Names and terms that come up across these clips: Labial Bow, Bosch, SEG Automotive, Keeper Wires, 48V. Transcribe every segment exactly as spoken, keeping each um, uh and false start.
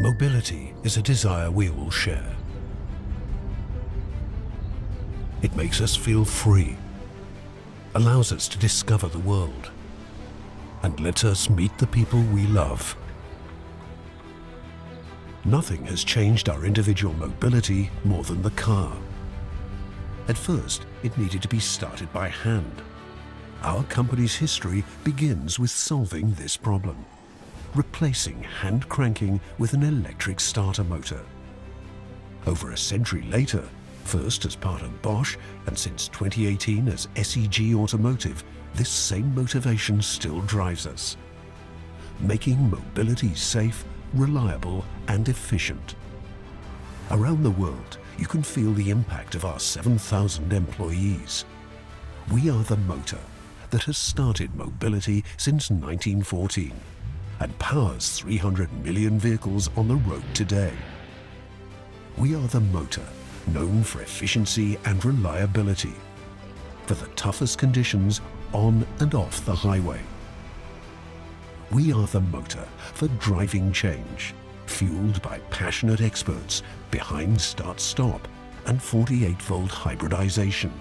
Mobility is a desire we all share. It makes us feel free, allows us to discover the world, and lets us meet the people we love. Nothing has changed our individual mobility more than the car. At first, it needed to be started by hand. Our company's history begins with solving this problem, replacing hand cranking with an electric starter motor. Over a century later, first as part of Bosch and since twenty eighteen as S E G Automotive, this same motivation still drives us, making mobility safe, reliable and efficient. Around the world, you can feel the impact of our seven thousand employees. We are the motor that has started mobility since nineteen fourteen. And powers three hundred million vehicles on the road today. We are the motor, known for efficiency and reliability, for the toughest conditions on and off the highway. We are the motor for driving change, fueled by passionate experts behind start-stop and forty-eight volt hybridization.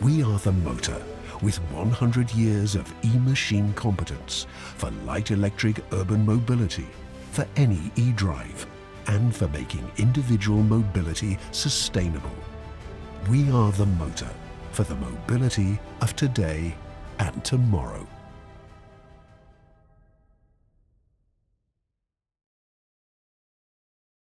We are the motor with one hundred years of e-machine competence for light electric urban mobility, for any e-drive, and for making individual mobility sustainable. We are the motor for the mobility of today and tomorrow.